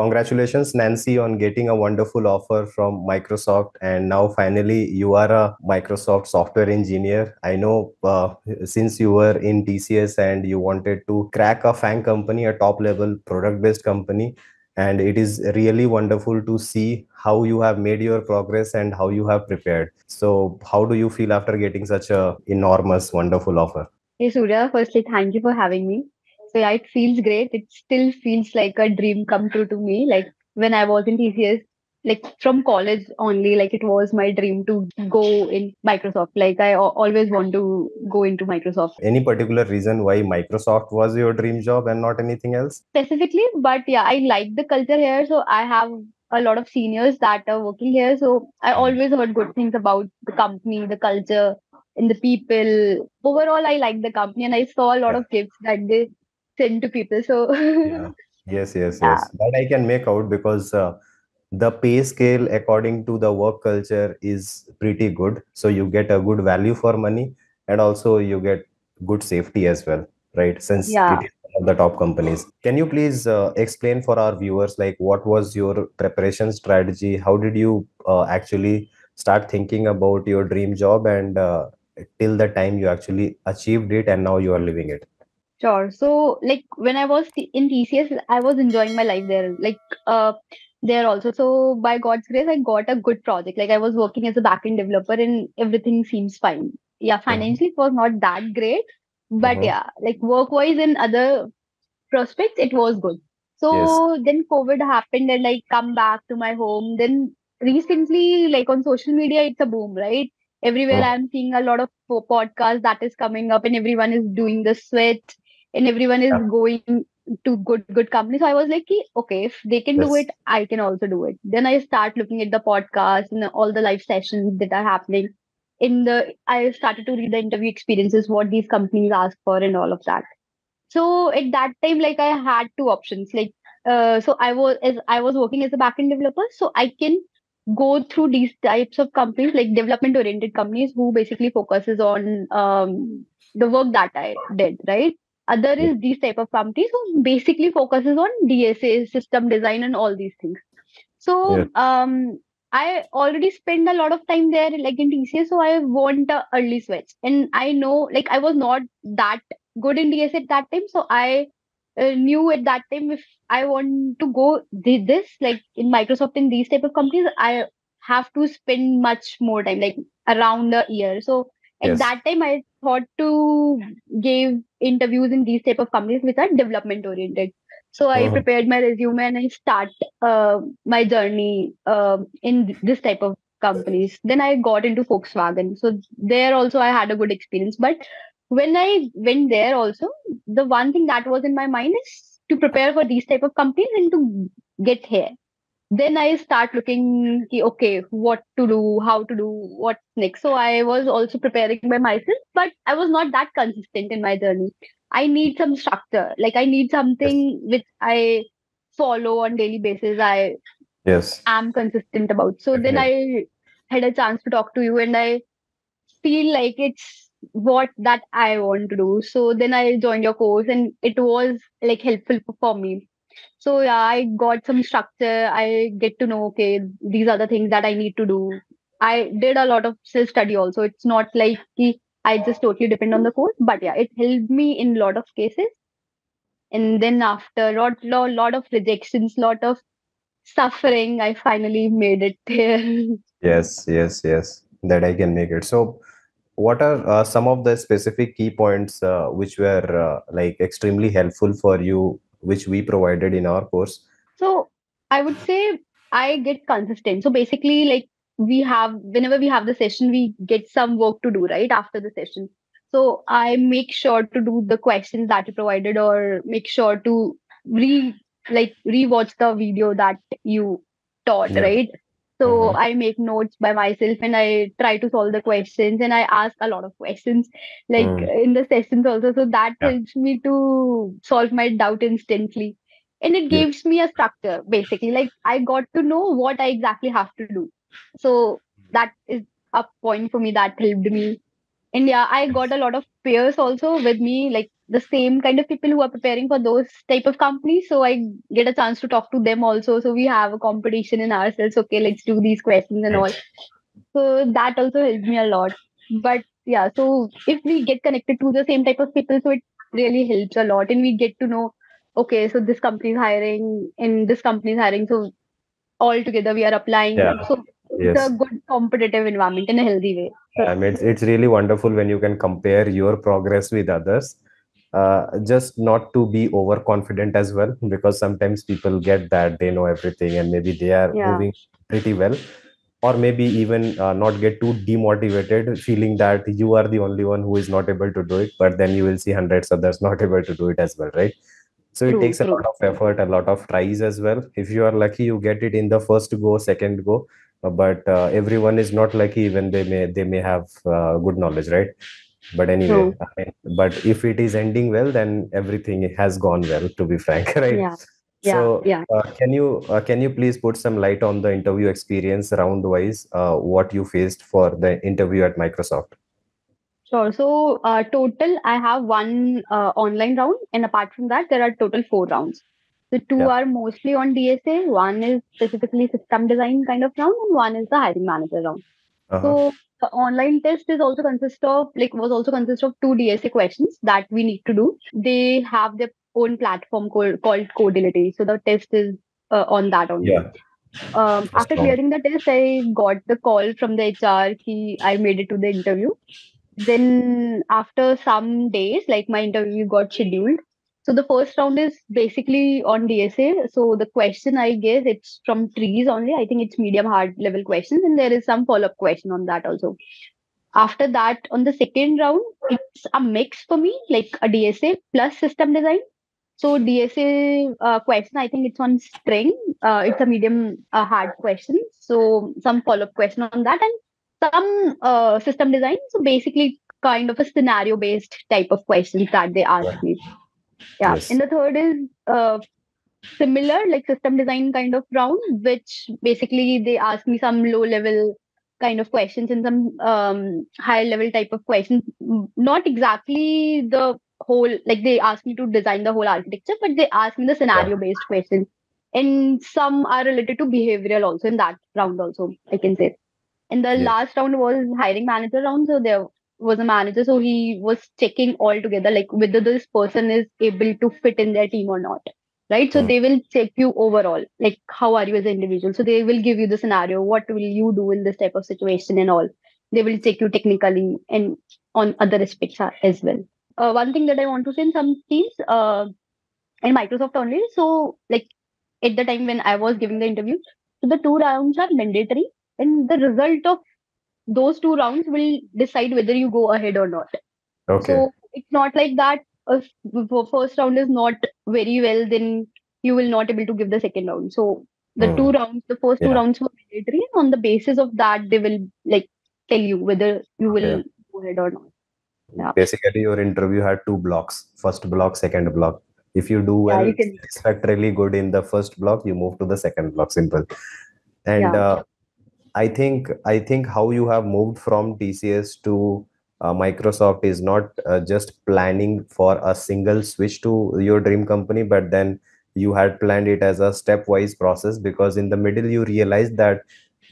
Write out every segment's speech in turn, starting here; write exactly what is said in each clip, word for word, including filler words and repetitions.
Congratulations, Nancy, on getting a wonderful offer from Microsoft. And now finally, you are a Microsoft software engineer. I know uh, since you were in T C S and you wanted to crack a FANG company, a top-level product-based company. And it is really wonderful to see how you have made your progress and how you have prepared. So how do you feel after getting such an enormous, wonderful offer? Hey, Surya, firstly, thank you for having me. So yeah, it feels great. It still feels like a dream come true to me. Like when I was in T C S, like from college only, like it was my dream to go in Microsoft. Like I always want to go into Microsoft. Any particular reason why Microsoft was your dream job and not anything else? Specifically, but yeah, I like the culture here. So I have a lot of seniors that are working here. So I always heard good things about the company, the culture, and the people. Overall, I like the company and I saw a lot of gifts that they send to people. So yeah. Yes, yes, yeah. Yes. That I can make out because uh, the pay scale according to the work culture is pretty good. So you get a good value for money and also you get good safety as well, right? Since yeah. It is one of the top companies. Can you please uh, explain for our viewers, like what was your preparation strategy? How did you uh, actually start thinking about your dream job and uh, till the time you actually achieved it and now you are living it? Sure. So like when I was in T C S, I was enjoying my life there, like uh, there also. So by God's grace, I got a good project. Like I was working as a backend developer and everything seems fine. Yeah, financially, mm-hmm. it was not that great. But mm-hmm. yeah, like work-wise and other prospects, it was good. So yes. Then COVID happened and like come back to my home. Then recently, like on social media, it's a boom, right? Everywhere mm-hmm. I'm seeing a lot of podcasts that is coming up and everyone is doing the sweat. And everyone is yeah. going to good good company. So I was like, okay, if they can yes. do it, I can also do it. Then I start looking at the podcast and all the live sessions that are happening. In the I started to read the interview experiences, what these companies ask for and all of that. So at that time, like I had two options. Like uh, so I was as I was working as a backend developer. So I can go through these types of companies, like development oriented companies who basically focuses on um, the work that I did, right? Other is these type of companies who basically focuses on D S A, system design and all these things. So yeah. um, I already spend a lot of time there like in T C S. So I want an early switch. And I know like I was not that good in D S A at that time. So I uh, knew at that time if I want to go did this like in Microsoft in these type of companies, I have to spend much more time like around a year. So at yes. that time, I thought to give interviews in these type of companies which are development oriented. So I uh-huh. prepared my resume and I start uh, my journey uh, in this type of companies. Then I got into Volkswagen. So there also I had a good experience. But when I went there also, the one thing that was in my mind is to prepare for these type of companies and to get here. Then I start looking, okay, what to do, how to do, what's next. So I was also preparing by myself, but I was not that consistent in my journey. I need some structure. Like I need something yes. which I follow on daily basis. I yes. am consistent about. So okay. then I had a chance to talk to you and I feel like it's what that I want to do. So then I joined your course and it was like helpful for me. So yeah, I got some structure. I get to know, okay, these are the things that I need to do. I did a lot of self-study also. It's not like I just totally depend on the course, but yeah, it helped me in a lot of cases. And then after a lot, lot, lot of rejections, lot of suffering, I finally made it there. Yes, yes, yes, that I can make it. So what are uh, some of the specific key points uh, which were uh, like extremely helpful for you, which we provided in our course? So I would say I get consistent. So basically, like we have, whenever we have the session, we get some work to do right after the session. So I make sure to do the questions that you provided or make sure to re like rewatch the video that you taught, yeah. right? So mm-hmm. I make notes by myself and I try to solve the questions and I ask a lot of questions like mm. in the sessions also. So that yeah. helps me to solve my doubt instantly. And it yeah. gives me a structure basically. Like I got to know what I exactly have to do. So that is a point for me that helped me. And yeah, I got a lot of peers also with me. Like the same kind of people who are preparing for those type of companies. So I get a chance to talk to them also. So we have a competition in ourselves. Okay, let's do these questions and all. So that also helped me a lot. But yeah, so if we get connected to the same type of people, so it really helps a lot. And we get to know, okay, so this company is hiring and this company is hiring. So all together we are applying. Yeah. So yes. It's a good competitive environment in a healthy way. I mean, it's, it's really wonderful when you can compare your progress with others. Uh, just not to be overconfident as well, because sometimes people get that they know everything and maybe they are yeah. moving pretty well, or maybe even uh, not get too demotivated, feeling that you are the only one who is not able to do it, but then you will see hundreds others not able to do it as well, right? So it true, takes a true. lot of effort, a lot of tries as well. If you are lucky, you get it in the first go, second go. But uh, everyone is not lucky, even they may they may have uh, good knowledge, right? But anyway, I mean, but if it is ending well, then everything has gone well, to be frank, right? Yeah. Yeah. So yeah. Uh, can you uh, can you please put some light on the interview experience round wise, uh, what you faced for the interview at Microsoft? Sure. So uh, total, I have one uh, online round, and apart from that, there are total four rounds. The two yeah. are mostly on D S A. One is specifically system design kind of round, and one is the hiring manager round. Uh-huh. So the online test is also consist of like was also consist of two D S A questions that we need to do. They have their own platform called called Codility. So the test is uh, on that only. Yeah. Um, after clearing the test, I got the call from the H R. He, I made it to the interview. Then after some days, like my interview got scheduled. So the first round is basically on D S A. So the question, I guess it's from trees only. I think it's medium hard level questions. And there is some follow-up question on that also. After that, on the second round, it's a mix for me, like a D S A plus system design. So D S A uh, question, I think it's on string. Uh, it's a medium uh, hard question. So some follow-up question on that and some uh, system design. So basically kind of a scenario-based type of questions that they asked me. Yeah, yes. And the third is uh, similar, like system design kind of round, which basically they ask me some low level kind of questions and some um, high level type of questions. Not exactly the whole, like they asked me to design the whole architecture, but they asked me the scenario based questions. And some are related to behavioral also in that round also, I can say. And the yeah. last round was hiring manager round. So there was a manager, so he was checking all together, like whether this person is able to fit in their team or not, right? So mm. they will check you overall, like how are you as an individual. So they will give you the scenario, what will you do in this type of situation and all. They will check you technically and on other aspects as well. Uh, one thing that I want to say in some teams, uh, in Microsoft only, so like at the time when I was giving the interview, so the two rounds are mandatory and the result of those two rounds will decide whether you go ahead or not. Okay. So it's not like that. If the first round is not very well, then you will not able to give the second round. So the mm. two rounds, the first yeah. two rounds were mandatory, and on the basis of that, they will like tell you whether you will yeah. go ahead or not. Yeah. Basically, your interview had two blocks: first block, second block. If you do well, yeah, you satisfactorily good in the first block, you move to the second block. Simple. And. Yeah. Uh, I think I think how you have moved from T C S to uh, Microsoft is not uh, just planning for a single switch to your dream company, but then you had planned it as a stepwise process, because in the middle you realized that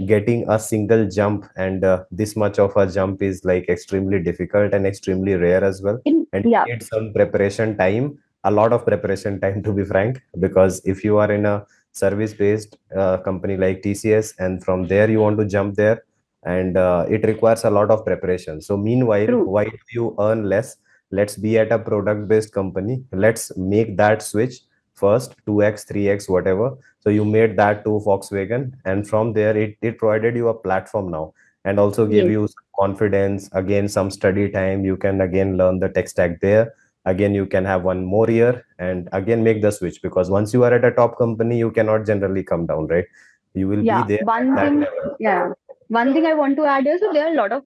getting a single jump and uh, this much of a jump is like extremely difficult and extremely rare as well. And yeah. you need some preparation time, a lot of preparation time, to be frank, because if you are in a service-based uh, company like T C S, and from there you want to jump there, and uh, it requires a lot of preparation. So meanwhile, True. why do you earn less? Let's be at a product-based company. Let's make that switch first, two X, three X, whatever. So you made that to Volkswagen, and from there it, it provided you a platform now, and also gave yes. you some confidence, again some study time. You can again learn the tech stack there. Again, you can have one more year and again make the switch, because once you are at a top company, you cannot generally come down, right? You will yeah, be there. One thing, yeah. One thing I want to add is, so there are a lot of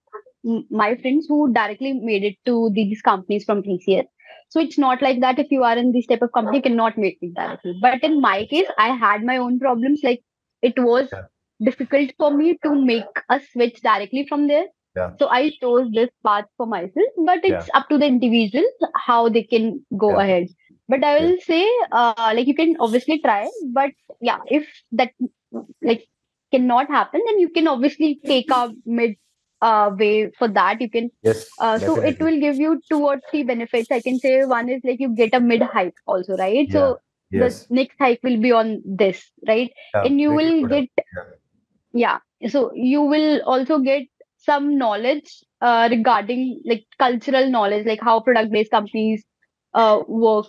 my friends who directly made it to these companies from T C S. So it's not like that if you are in this type of company, you cannot make it directly. But in my case, I had my own problems. Like it was difficult for me to make a switch directly from there. Yeah. So I chose this path for myself, but it's yeah. up to the individual how they can go yeah. ahead. But I will yeah. say, uh, like, you can obviously try, but yeah, if that like cannot happen, then you can obviously take a mid uh, way for that. You can, yes, uh, so it will give you two or three benefits. I can say one is like you get a mid hike also, right? Yeah. So yes. the next hike will be on this, right? Yeah, and you will get, yeah. yeah, so you will also get some knowledge uh, regarding like cultural knowledge, like how product-based companies uh, work.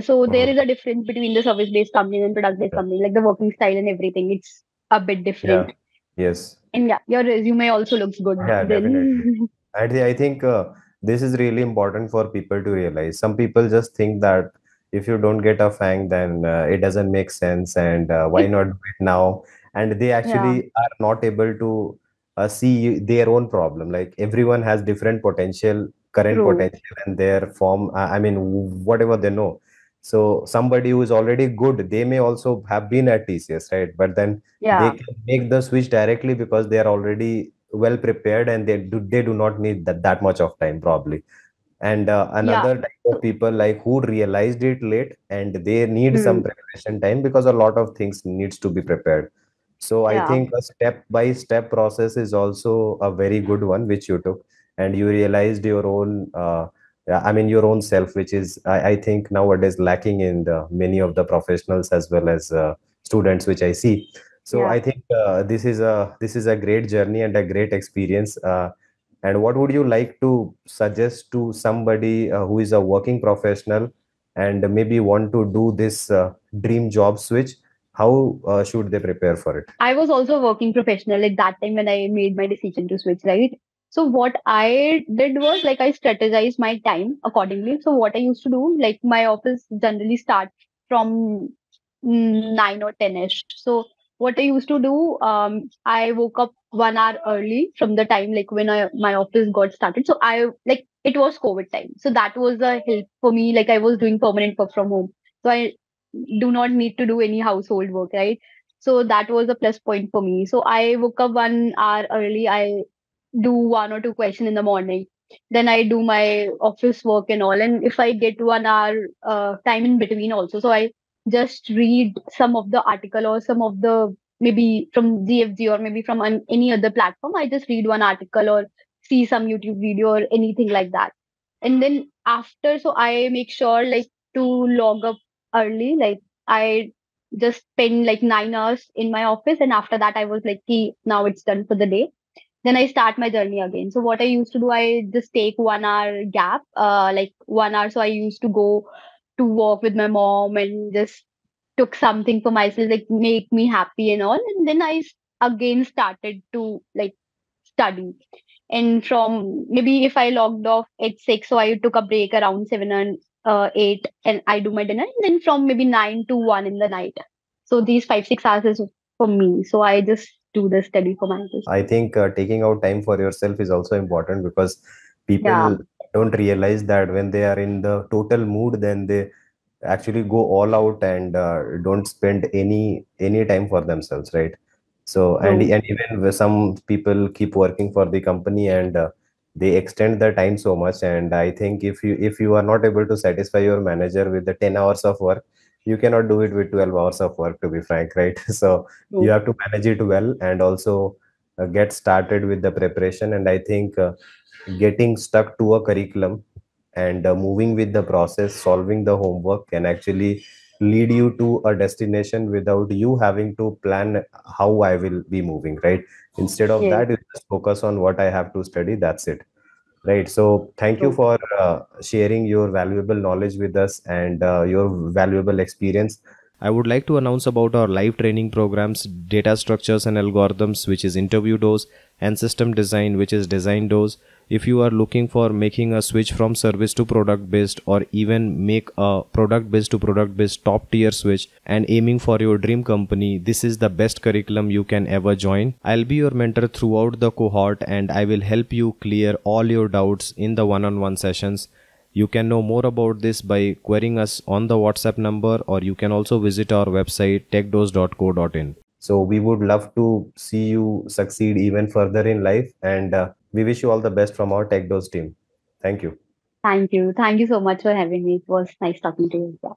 So there is a difference between the service-based companies and product-based yeah. companies, like the working style and everything. It's a bit different. Yeah. Yes. And yeah, your resume also looks good. Yeah, then. Definitely. I, th I think uh, this is really important for people to realize. Some people just think that if you don't get a FANG, then uh, it doesn't make sense, and uh, why not do it now? And they actually yeah. are not able to Uh, see their own problem. Like everyone has different potential, current True. potential, and their form. Uh, I mean, whatever they know. So somebody who is already good, they may also have been at T C S, right? But then yeah. they can make the switch directly because they are already well prepared, and they do they do not need that that much of time probably. And uh, another yeah. type of people like who realized it late, and they need mm. some preparation time because a lot of things needs to be prepared. So yeah. I think a step-by-step process is also a very good one, which you took, and you realized your own, uh, I mean, your own self, which is, I, I think nowadays lacking in the, many of the professionals as well as uh, students, which I see. So yeah. I think uh, this is a, this is a great journey and a great experience. Uh, and what would you like to suggest to somebody uh, who is a working professional and maybe want to do this uh, dream job switch? How uh, should they prepare for it? I was also a working professional at that time when I made my decision to switch, right? So what I did was like I strategized my time accordingly. So what I used to do, like my office generally starts from nine or ten-ish. So what I used to do, um, I woke up one hour early from the time like when I, my office got started. So I like it was COVID time. So that was a help for me. Like I was doing permanent work from home. So I do not need to do any household work, right? So that was a plus point for me. So I woke up one hour early. I do one or two questions in the morning. Then I do my office work and all. And if I get one hour uh, time in between also, so I just read some of the article or some of the, maybe from G F G or maybe from an, any other platform, I just read one article or see some YouTube video or anything like that. And then after, so I make sure like to log up early, like I just spend like nine hours in my office, and after that I was like, hey, now it's done for the day. Then I start my journey again. So what I used to do, I just take one hour gap, uh, like one hour. So I used to go to walk with my mom and just took something for myself, like make me happy and all. And then I again started to like study. And from maybe if I logged off at six, so I took a break around seven and Uh, eight, and I do my dinner, and then from maybe nine to one in the night. So these five, six hours is for me. So I just do the study for myself. I think uh, taking out time for yourself is also important because people yeah. don't realize that when they are in the total mood, then they actually go all out and uh, don't spend any any time for themselves, right? So and no. and even some people keep working for the company and. Uh, They extend the time so much, and I think if you if you are not able to satisfy your manager with the ten hours of work, you cannot do it with twelve hours of work, to be frank, right? So yeah. you have to manage it well and also uh, get started with the preparation. And I think uh, getting stuck to a curriculum and uh, moving with the process, solving the homework can actually lead you to a destination without you having to plan how I will be moving, right? Instead of yeah. that, you just focus on what I have to study. That's it, right? So thank you for uh, sharing your valuable knowledge with us and uh, your valuable experience. I would like to announce about our live training programs, Data Structures and Algorithms, which is Interview Dose, and System Design, which is Design Dose. If you are looking for making a switch from service to product based, or even make a product based to product based top tier switch and aiming for your dream company, this is the best curriculum you can ever join. I'll be your mentor throughout the cohort, and I will help you clear all your doubts in the one-on-one sessions. You can know more about this by querying us on the WhatsApp number, or you can also visit our website tech dose dot co dot in. So we would love to see you succeed even further in life, and uh, We wish you all the best from our TechDose team. Thank you. Thank you. Thank you so much for having me. It was nice talking to you.